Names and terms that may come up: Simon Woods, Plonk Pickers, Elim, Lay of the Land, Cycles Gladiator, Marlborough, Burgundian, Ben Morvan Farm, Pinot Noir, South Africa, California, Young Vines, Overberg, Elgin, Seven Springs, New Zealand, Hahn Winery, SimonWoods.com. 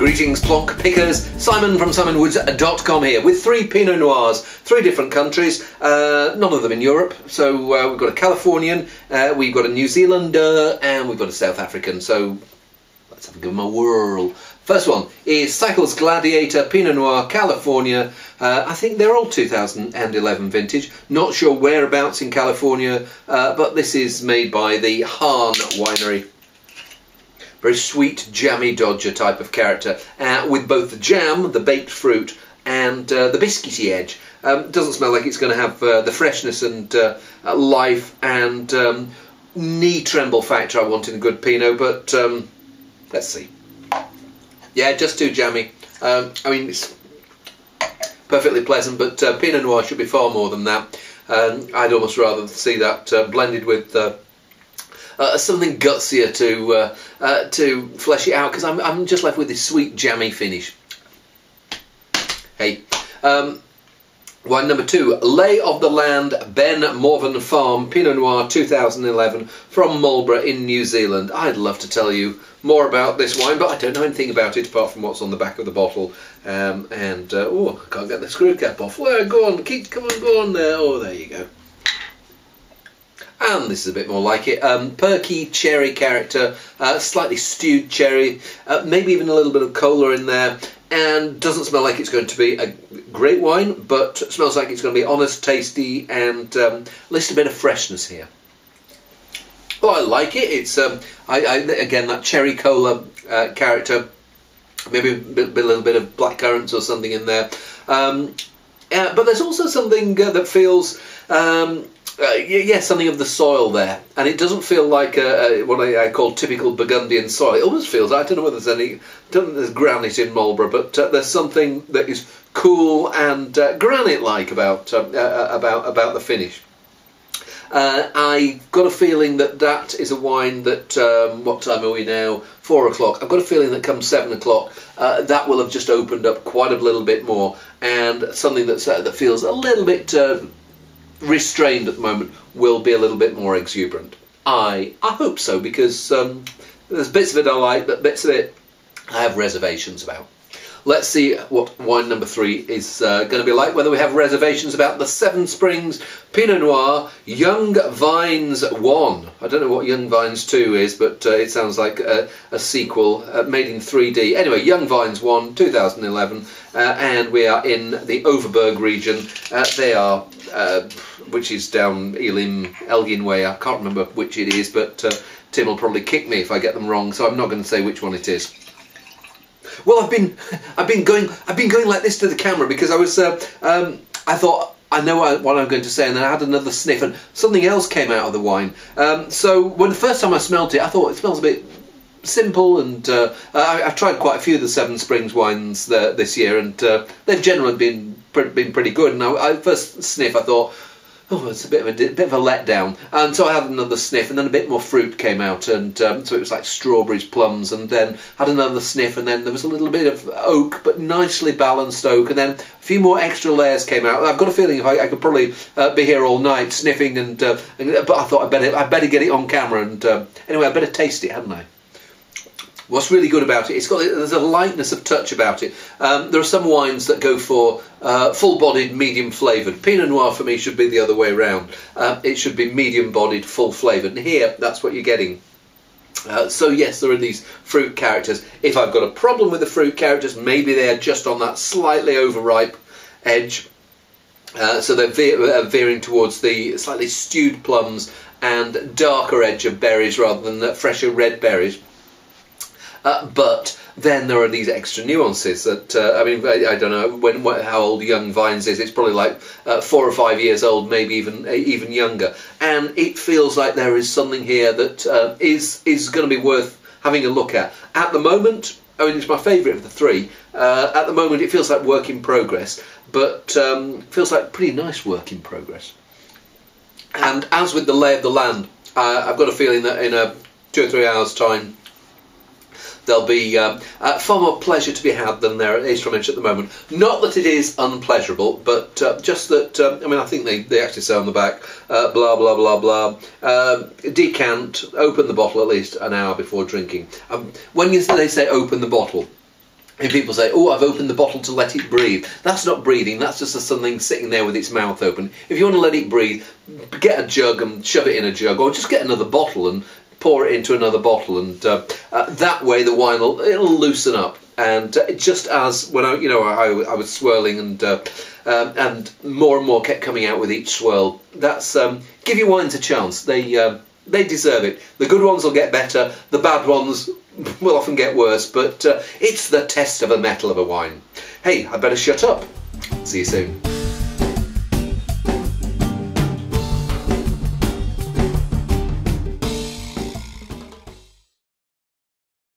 Greetings Plonk Pickers, Simon from SimonWoods.com here with three Pinot Noirs, three different countries, none of them in Europe. So we've got a Californian, we've got a New Zealander and we've got a South African, so let's have a give them a whirl. First one is Cycles Gladiator Pinot Noir California. I think they're all 2011 vintage, not sure whereabouts in California, but this is made by the Hahn Winery. Very sweet, jammy dodger type of character, with both the jam, the baked fruit, and the biscuity edge. Doesn't smell like it's going to have the freshness and life and knee tremble factor I want in a good Pinot, but let's see. Yeah, just too jammy. I mean, it's perfectly pleasant, but Pinot Noir should be far more than that. I'd almost rather see that blended with something gutsier to flesh it out, because I'm just left with this sweet jammy finish. Hey, wine number two, Lay of the Land, Ben Morvan Farm, Pinot Noir 2011 from Marlborough in New Zealand. I'd love to tell you more about this wine, but I don't know anything about it apart from what's on the back of the bottle. Oh, I can't get the screw cap off. Well, go on, come on, go on there. Oh, there you go. And this is a bit more like it, perky cherry character, slightly stewed cherry, maybe even a little bit of cola in there, and doesn't smell like it's going to be a great wine, but smells like it's going to be honest, tasty, and at least a bit of freshness here. Well, I like it. It's again, that cherry cola character, maybe a little bit of blackcurrants or something in there, but there's also something that feels yeah, something of the soil there, and it doesn't feel like what I call typical Burgundian soil. It almost feels, I don't know whether there's any, I don't think there's granite in Marlborough, but there's something that is cool and granite-like about the finish. I got a feeling that is a wine that, what time are we now? 4 o'clock. I've got a feeling that comes 7 o'clock, that will have just opened up quite a little bit more, and something that's, that feels a little bit restrained at the moment will be a little bit more exuberant. I hope so, because there's bits of it I like, but bits of it I have reservations about. Let's see what wine number three is going to be like, whether we have reservations about the Seven Springs Pinot Noir Young Vines 1. I don't know what Young Vines 2 is, but it sounds like a sequel made in 3D. Anyway, Young Vines 1, 2011, and we are in the Overberg region. They are, which is down Elim, Elgin way. I can't remember which it is, but Tim will probably kick me if I get them wrong, so I'm not going to say which one it is. Well, I've been going like this to the camera because I was, I thought I know what I'm going to say, and then I had another sniff, and something else came out of the wine. So when the first time I smelled it, I thought it smells a bit simple, and I've tried quite a few of the Seven Springs wines this year, and they've generally been pretty good. And I first sniff, I thought, oh, it's a bit of a letdown, and so I had another sniff, and then a bit more fruit came out, and so it was like strawberries, plums, and then had another sniff, and then there was a little bit of oak, but nicely balanced oak, and then a few more extra layers came out. I've got a feeling if I could probably be here all night sniffing, but I thought I'd better get it on camera, and anyway, I'd better taste it, hadn't I? What's really good about it, there's a lightness of touch about it. There are some wines that go for full-bodied, medium-flavoured. Pinot Noir for me should be the other way around. It should be medium-bodied, full-flavoured. And here, that's what you're getting. So yes, there are these fruit characters. If I've got a problem with the fruit characters, maybe they're just on that slightly overripe edge. So they're veering towards the slightly stewed plums and darker edge of berries rather than the fresher red berries. But then there are these extra nuances that, I mean, I don't know how old Young Vines is. It's probably like 4 or 5 years old, maybe even younger. And it feels like there is something here that is going to be worth having a look at. At the moment, I mean, it's my favourite of the three. At the moment, it feels like work in progress, but feels like pretty nice work in progress. And as with the Lay of the Land, I've got a feeling that in 2 or 3 hours' time, there'll be far more pleasure to be had than there is from it at the moment. Not that it is unpleasurable, but just that, I mean, I think they actually say on the back, blah, blah, blah, blah. Decant, open the bottle at least an hour before drinking. When they say open the bottle, And people say, oh, I've opened the bottle to let it breathe. That's not breathing, that's just something sitting there with its mouth open. If you want to let it breathe, get a jug and shove it in a jug, or just get another bottle and pour it into another bottle, and that way the wine will loosen up. And just as when I, I was swirling, and more kept coming out with each swirl. That's give your wines a chance. They deserve it. The good ones will get better. The bad ones will often get worse. But it's the test of a metal of a wine. Hey, I better shut up. See you soon.